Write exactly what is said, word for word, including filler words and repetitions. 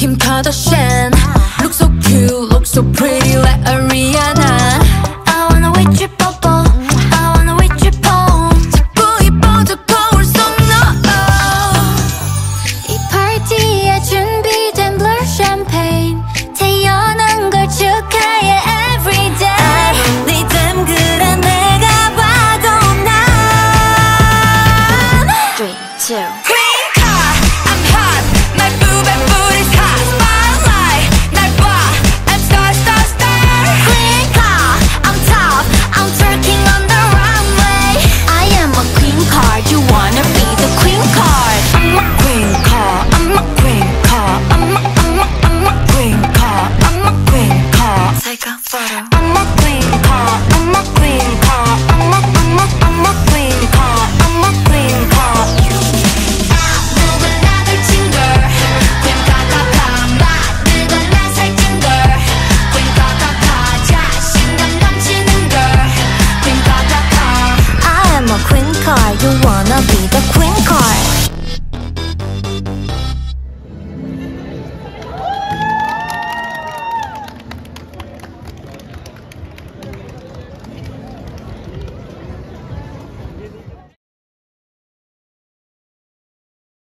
Kim Kardashian. Look so cute, look so pretty.